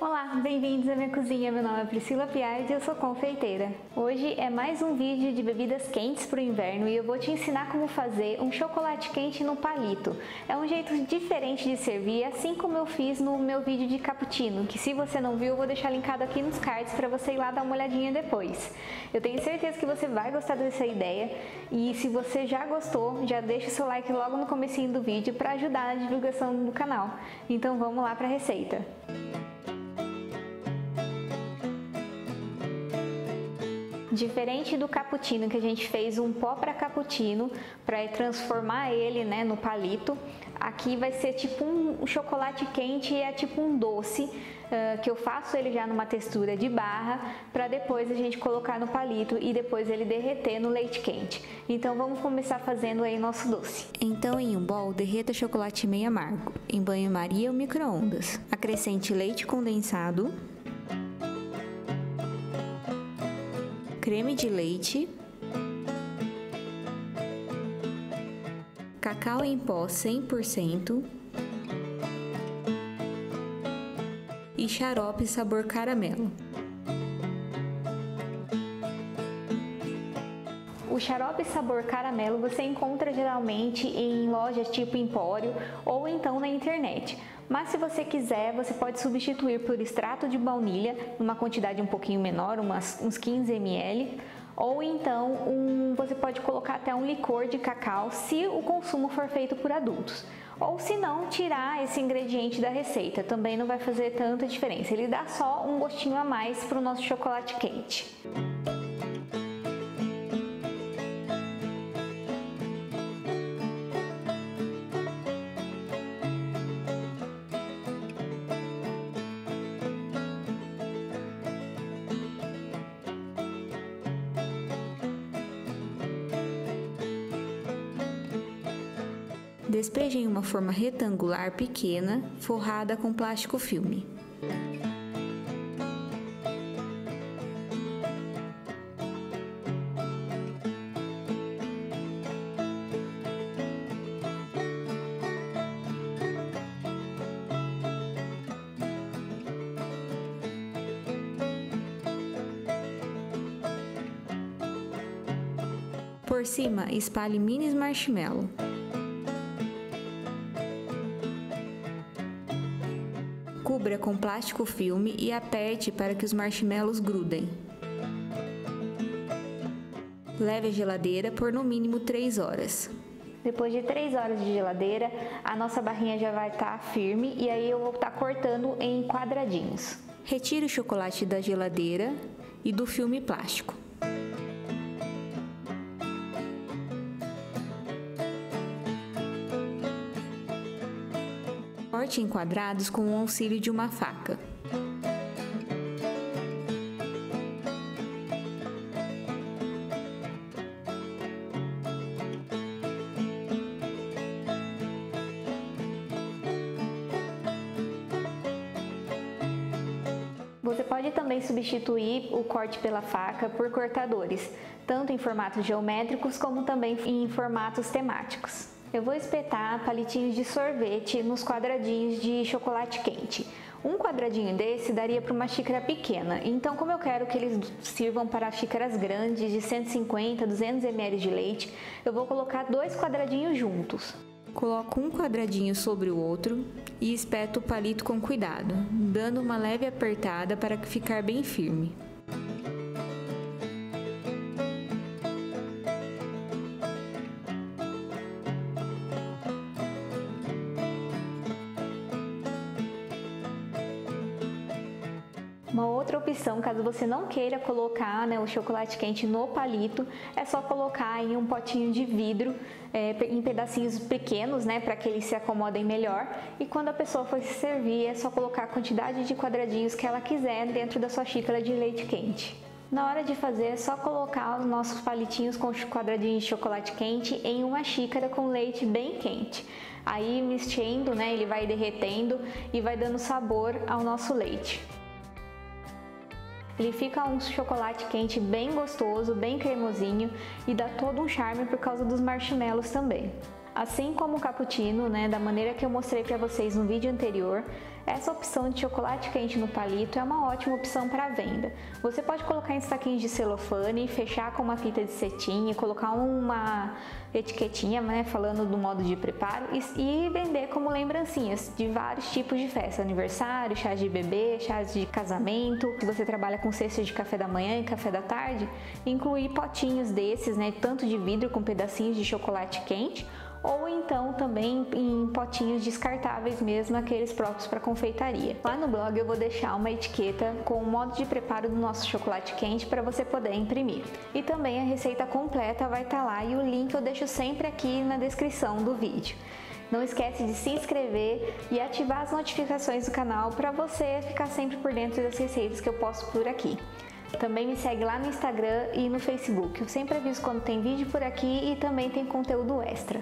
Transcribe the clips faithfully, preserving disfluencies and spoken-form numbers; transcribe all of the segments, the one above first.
Olá, bem-vindos à minha cozinha. Meu nome é Priscila Piardi e eu sou confeiteira. Hoje é mais um vídeo de bebidas quentes para o inverno e eu vou te ensinar como fazer um chocolate quente no palito. É um jeito diferente de servir, assim como eu fiz no meu vídeo de cappuccino, que se você não viu eu vou deixar linkado aqui nos cards para você ir lá dar uma olhadinha depois. Eu tenho certeza que você vai gostar dessa ideia e se você já gostou, já deixa o seu like logo no comecinho do vídeo para ajudar na divulgação do canal. Então vamos lá para a receita. Diferente do cappuccino, que a gente fez um pó para cappuccino para transformar ele, né, no palito, aqui vai ser tipo um chocolate quente, é tipo um doce uh, que eu faço ele já numa textura de barra para depois a gente colocar no palito e depois ele derreter no leite quente. Então vamos começar fazendo aí nosso doce. Então em um bowl derreta chocolate meio amargo em banho-maria ou micro-ondas. Acrescente leite condensado, creme de leite, cacau em pó cem por cento e xarope sabor caramelo. O xarope sabor caramelo você encontra geralmente em lojas tipo Empório ou então na internet. Mas se você quiser, você pode substituir por extrato de baunilha, numa quantidade um pouquinho menor, umas, uns quinze mililitros, ou então um, você pode colocar até um licor de cacau, se o consumo for feito por adultos. Ou se não, tirar esse ingrediente da receita, também não vai fazer tanta diferença, ele dá só um gostinho a mais para o nosso chocolate quente. Despeje em uma forma retangular pequena, forrada com plástico filme. Por cima, espalhe minis marshmallow. Cubra com plástico filme e aperte para que os marshmallows grudem. Leve à geladeira por no mínimo três horas. Depois de três horas de geladeira, a nossa barrinha já vai estar firme e aí eu vou estar cortando em quadradinhos. Retire o chocolate da geladeira e do filme plástico. Corte em quadrados com o auxílio de uma faca. Você pode também substituir o corte pela faca por cortadores, tanto em formatos geométricos como também em formatos temáticos. Eu vou espetar palitinhos de sorvete nos quadradinhos de chocolate quente. Um quadradinho desse daria para uma xícara pequena, então como eu quero que eles sirvam para xícaras grandes de cento e cinquenta a duzentos mililitros de leite, eu vou colocar dois quadradinhos juntos. Coloco um quadradinho sobre o outro e espeto o palito com cuidado, dando uma leve apertada para ficar bem firme. Uma outra opção, caso você não queira colocar, né, o chocolate quente no palito, é só colocar em um potinho de vidro, é, em pedacinhos pequenos, né, para que eles se acomodem melhor. E quando a pessoa for se servir, é só colocar a quantidade de quadradinhos que ela quiser dentro da sua xícara de leite quente. Na hora de fazer, é só colocar os nossos palitinhos com quadradinhos de chocolate quente em uma xícara com leite bem quente. Aí, mexendo, né, ele vai derretendo e vai dando sabor ao nosso leite. Ele fica um chocolate quente bem gostoso, bem cremosinho e dá todo um charme por causa dos marshmallows também. Assim como o cappuccino, né, da maneira que eu mostrei para vocês no vídeo anterior, essa opção de chocolate quente no palito é uma ótima opção para venda. Você pode colocar em saquinhos de celofane, fechar com uma fita de cetim, colocar uma etiquetinha, né, falando do modo de preparo e, e vender como lembrancinhas de vários tipos de festa, aniversário, chás de bebê, chás de casamento. Se você trabalha com cestas de café da manhã e café da tarde, incluir potinhos desses, né, tanto de vidro com pedacinhos de chocolate quente, ou então também em potinhos descartáveis mesmo, aqueles próprios para confeitaria. Lá no blog eu vou deixar uma etiqueta com o modo de preparo do nosso chocolate quente para você poder imprimir. E também a receita completa vai estar lá e o link eu deixo sempre aqui na descrição do vídeo. Não esquece de se inscrever e ativar as notificações do canal para você ficar sempre por dentro das receitas que eu posto por aqui. Também me segue lá no Instagram e no Facebook. Eu sempre aviso quando tem vídeo por aqui e também tem conteúdo extra.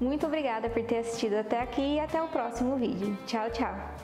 Muito obrigada por ter assistido até aqui e até o próximo vídeo. Tchau, tchau!